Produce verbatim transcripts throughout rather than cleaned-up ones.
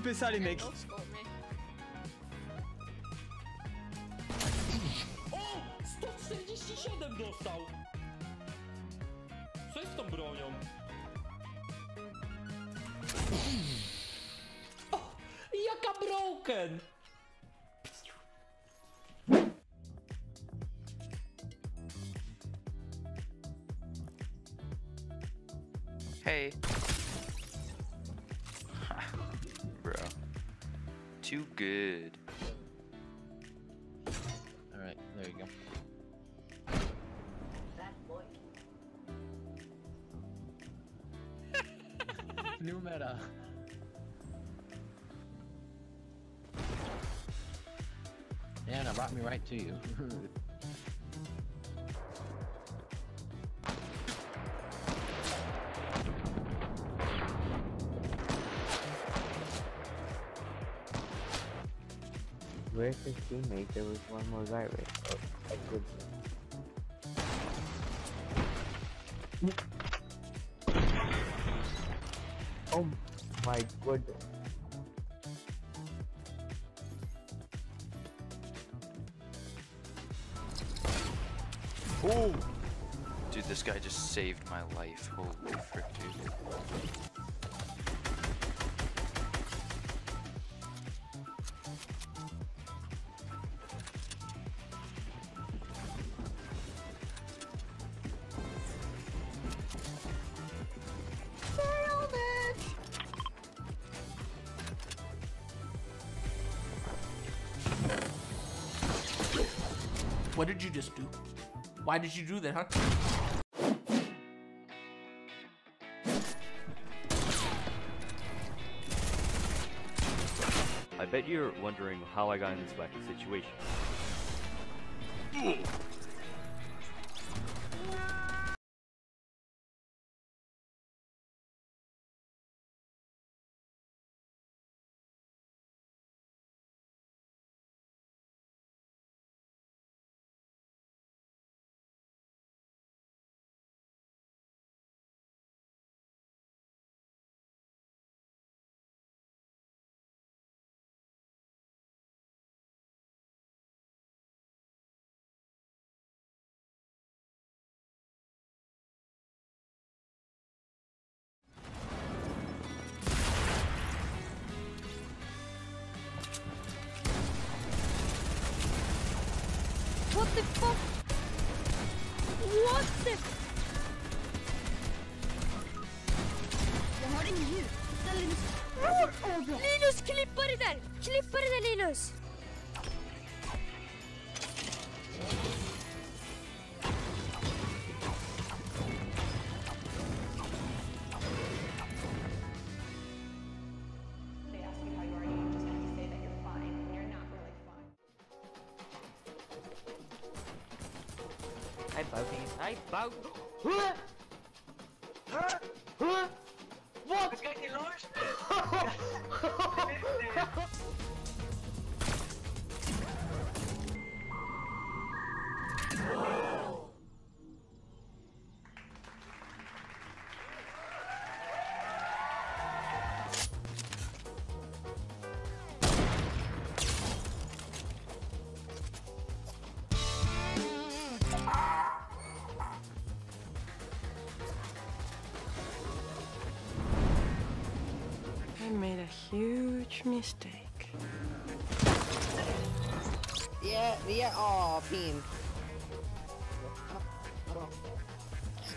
flipper ça les mecs. O! sto czterdzieści siedem dostał! Co jest z tą bronią? O, jaka broken! Hey. Bro. Too good. Alright, there you go. That boy. New meta. Yeah, that brought me right to you. Where's his teammate? There was one more right way. Oh, I could. Oh my god. Oh! Dude, this guy just saved my life. Holy frick, dude. What did you just do? Why did you do that, huh? I bet you're wondering how I got in this wacky situation. What the fuck? What the? Jag har ingen ljud. Linus. Linus, klippa det där! Klippa det där, Linus! I bowed these. I bowed. Huh? Huh? Huh? What? It's getting launched. I made a huge mistake. Yeah, we are all team.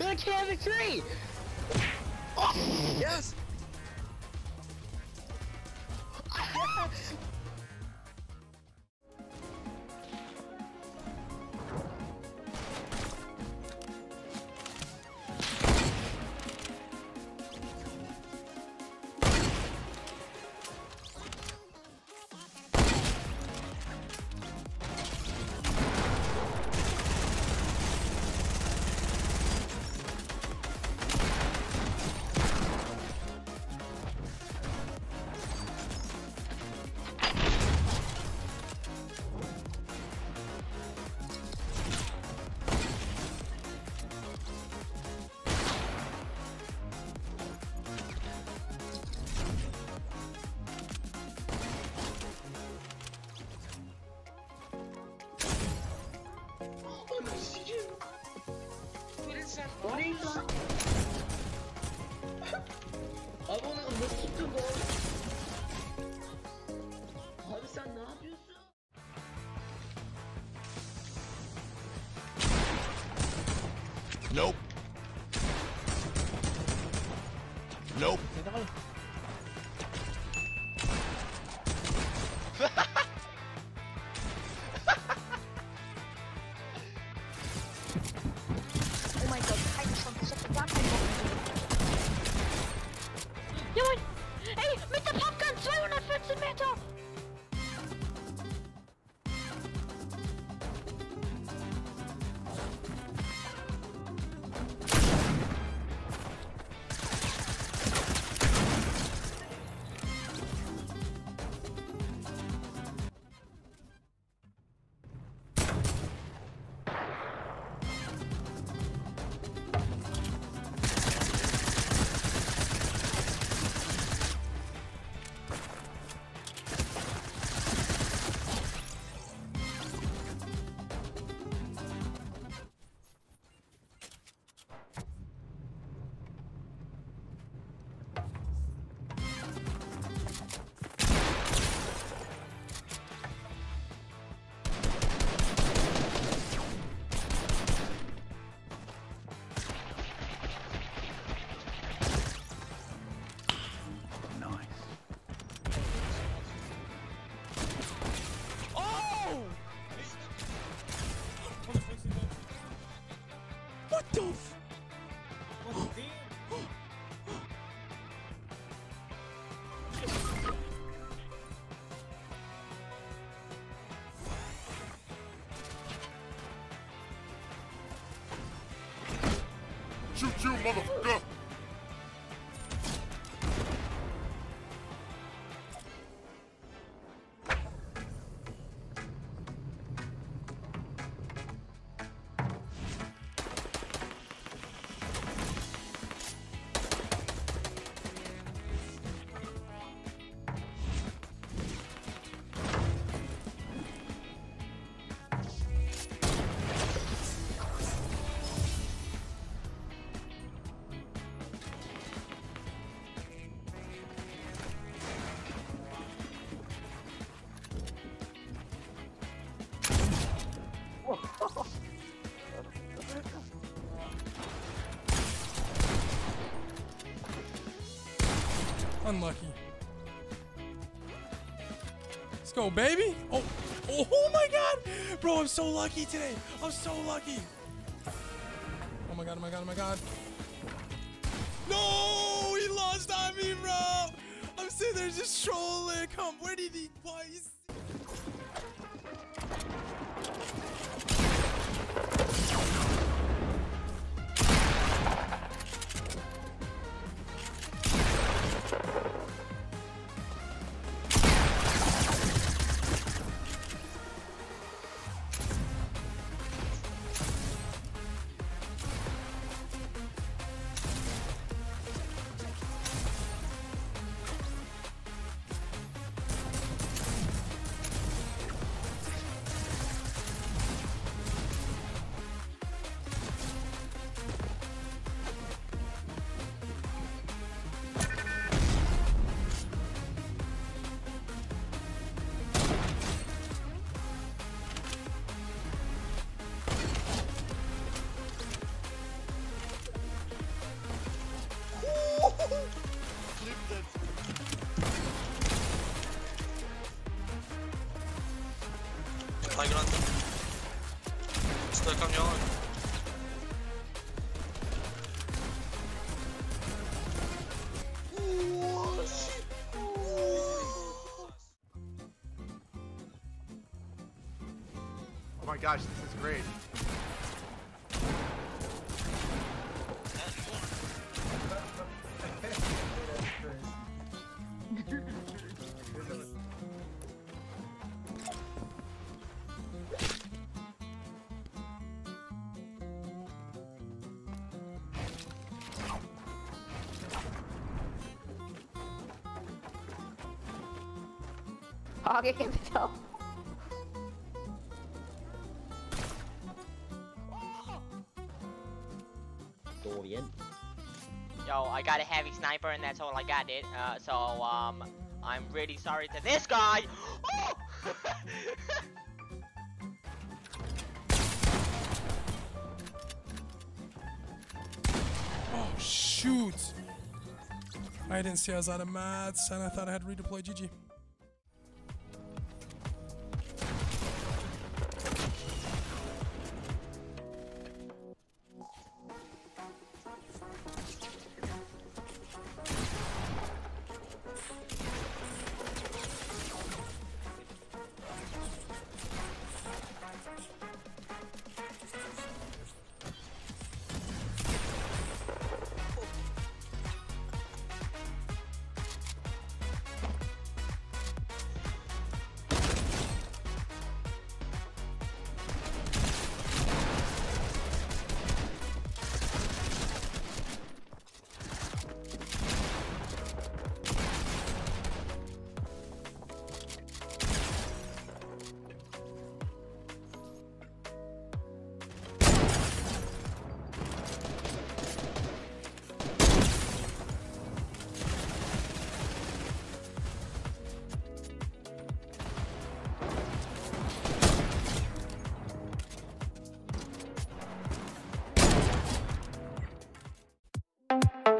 I can't have a tree! Oh, yes! Abi ona nasıl tuttun oğlum? Abi sen ne yapıyorsun? Nope. Nope. Shoot you, motherfucker! Unlucky. Let's go, baby. Oh, oh my God, bro! I'm so lucky today. I'm so lucky. Oh my God! Oh my God! Oh my God! No, he lost on me, bro. I'm sitting there just trolling. Come, where did he? Why? He's stuck on your arm. Oh my gosh, this is great. Hage can tell. Oh! So I got a heavy sniper and that's all I got it. Uh, so um, I'm really sorry to this guy. Oh! Oh shoot! I didn't see I was out of mats and I thought I had redeployed. G G. Thank you.